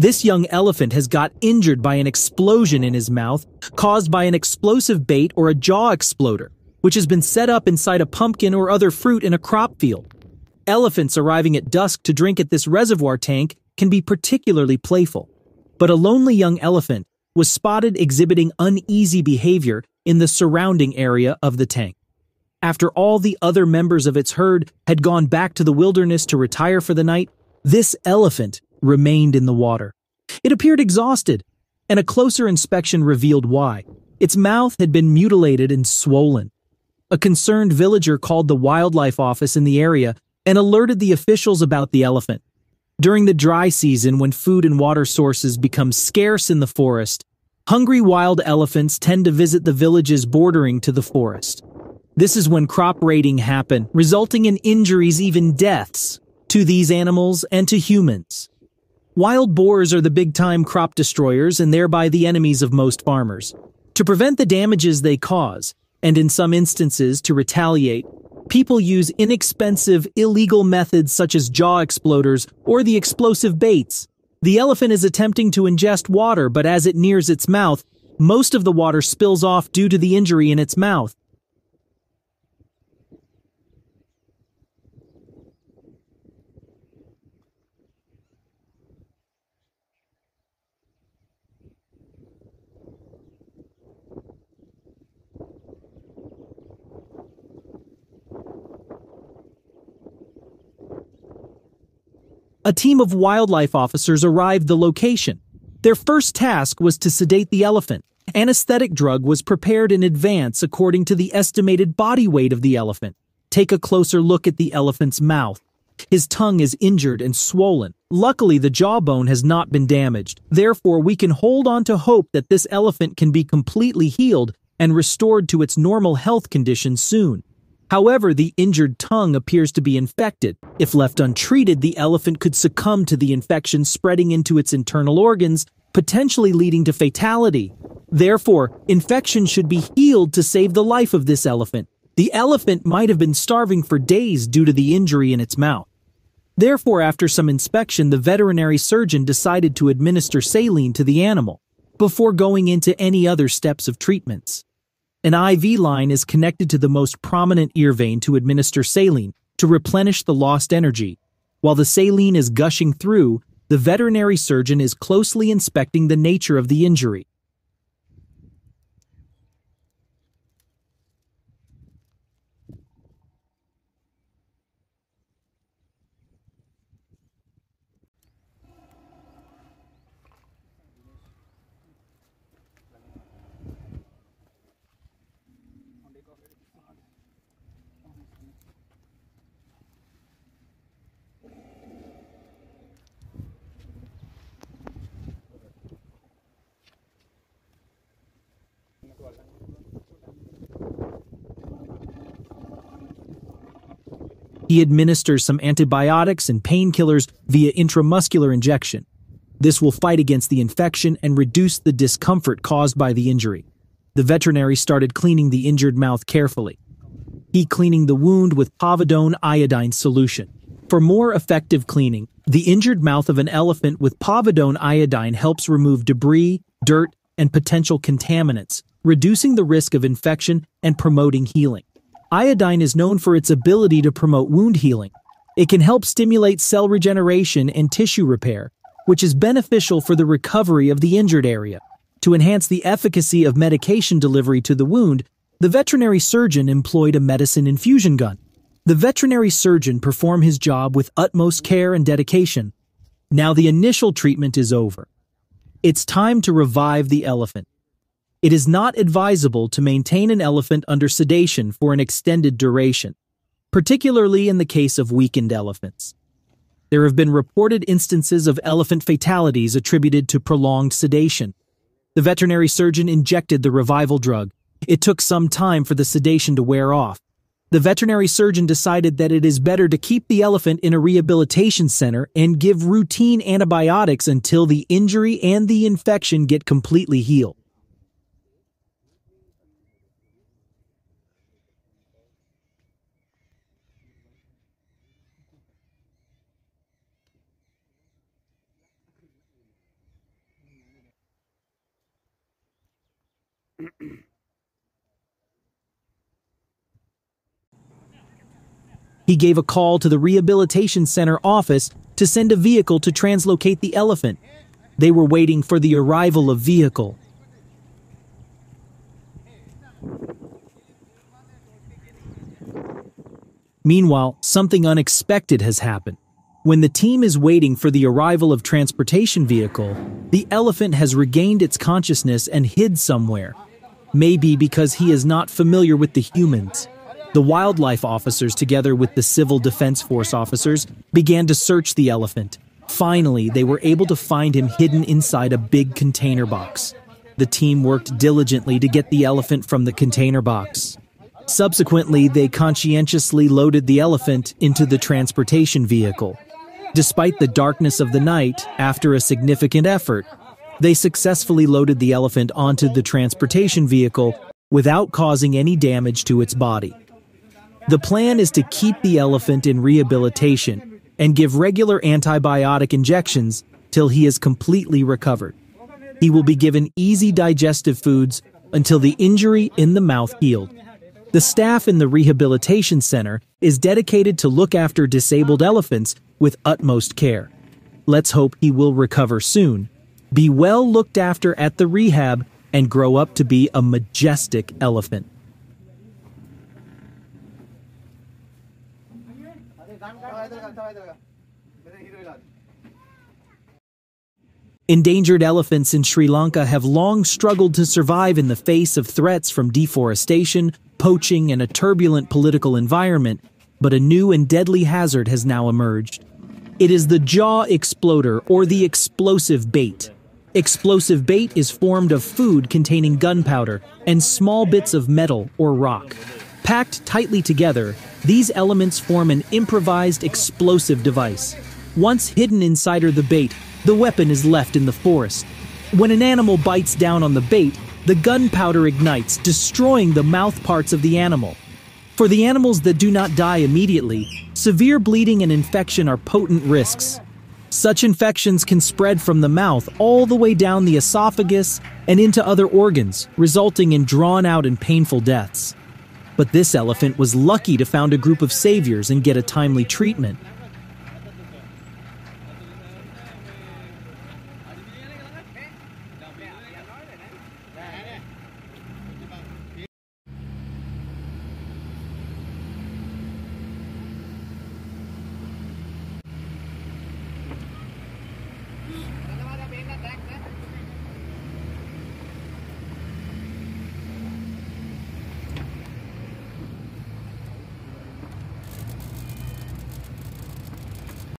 This young elephant has got injured by an explosion in his mouth caused by an explosive bait or a jaw exploder, which has been set up inside a pumpkin or other fruit in a crop field. Elephants arriving at dusk to drink at this reservoir tank can be particularly playful, but a lonely young elephant was spotted exhibiting uneasy behavior in the surrounding area of the tank. After all the other members of its herd had gone back to the wilderness to retire for the night, this elephant remained in the water. It appeared exhausted, and a closer inspection revealed why. Its mouth had been mutilated and swollen. A concerned villager called the wildlife office in the area and alerted the officials about the elephant. During the dry season, when food and water sources become scarce in the forest, hungry wild elephants tend to visit the villages bordering to the forest. This is when crop raiding happens, resulting in injuries, even deaths, to these animals and to humans. Wild boars are the big-time crop destroyers and thereby the enemies of most farmers. To prevent the damages they cause, and in some instances to retaliate, people use inexpensive, illegal methods such as jaw exploders or the explosive baits. The elephant is attempting to ingest water, but as it nears its mouth, most of the water spills off due to the injury in its mouth. A team of wildlife officers arrived at the location. Their first task was to sedate the elephant. Anesthetic drug was prepared in advance according to the estimated body weight of the elephant. Take a closer look at the elephant's mouth. His tongue is injured and swollen. Luckily, the jawbone has not been damaged. Therefore, we can hold on to hope that this elephant can be completely healed and restored to its normal health condition soon. However, the injured tongue appears to be infected. If left untreated, the elephant could succumb to the infection spreading into its internal organs, potentially leading to fatality. Therefore, infection should be healed to save the life of this elephant. The elephant might have been starving for days due to the injury in its mouth. Therefore, after some inspection, the veterinary surgeon decided to administer saline to the animal before going into any other steps of treatments. An IV line is connected to the most prominent ear vein to administer saline to replenish the lost energy. While the saline is gushing through, the veterinary surgeon is closely inspecting the nature of the injury. He administers some antibiotics and painkillers via intramuscular injection. This will fight against the infection and reduce the discomfort caused by the injury. The veterinary started cleaning the injured mouth carefully. He cleaning the wound with povidone iodine solution. For more effective cleaning, the injured mouth of an elephant with povidone iodine helps remove debris, dirt, and potential contaminants, reducing the risk of infection and promoting healing. Iodine is known for its ability to promote wound healing. It can help stimulate cell regeneration and tissue repair, which is beneficial for the recovery of the injured area. To enhance the efficacy of medication delivery to the wound, the veterinary surgeon employed a medicine infusion gun. The veterinary surgeon performed his job with utmost care and dedication. Now the initial treatment is over. It's time to revive the elephant. It is not advisable to maintain an elephant under sedation for an extended duration, particularly in the case of weakened elephants. There have been reported instances of elephant fatalities attributed to prolonged sedation. The veterinary surgeon injected the revival drug. It took some time for the sedation to wear off. The veterinary surgeon decided that it is better to keep the elephant in a rehabilitation center and give routine antibiotics until the injury and the infection get completely healed. He gave a call to the Rehabilitation Center office to send a vehicle to translocate the elephant. They were waiting for the arrival of vehicle. Meanwhile, something unexpected has happened. When the team is waiting for the arrival of transportation vehicle, the elephant has regained its consciousness and hid somewhere. Maybe because he is not familiar with the humans. The wildlife officers, together with the Civil Defense Force officers, began to search the elephant. Finally, they were able to find him hidden inside a big container box. The team worked diligently to get the elephant from the container box. Subsequently, they conscientiously loaded the elephant into the transportation vehicle. Despite the darkness of the night, after a significant effort, they successfully loaded the elephant onto the transportation vehicle without causing any damage to its body. The plan is to keep the elephant in rehabilitation and give regular antibiotic injections till he is completely recovered. He will be given easy digestive foods until the injury in the mouth healed. The staff in the rehabilitation center is dedicated to look after disabled elephants with utmost care. Let's hope he will recover soon, be well looked after at the rehab, and grow up to be a majestic elephant. Endangered elephants in Sri Lanka have long struggled to survive in the face of threats from deforestation, poaching, and a turbulent political environment, but a new and deadly hazard has now emerged. It is the jaw exploder, or the explosive bait. Explosive bait is formed of food containing gunpowder and small bits of metal or rock. Packed tightly together, these elements form an improvised explosive device. Once hidden inside the bait, the weapon is left in the forest. When an animal bites down on the bait, the gunpowder ignites, destroying the mouth parts of the animal. For the animals that do not die immediately, severe bleeding and infection are potent risks. Such infections can spread from the mouth all the way down the esophagus and into other organs, resulting in drawn-out and painful deaths. But this elephant was lucky to find a group of saviors and get a timely treatment.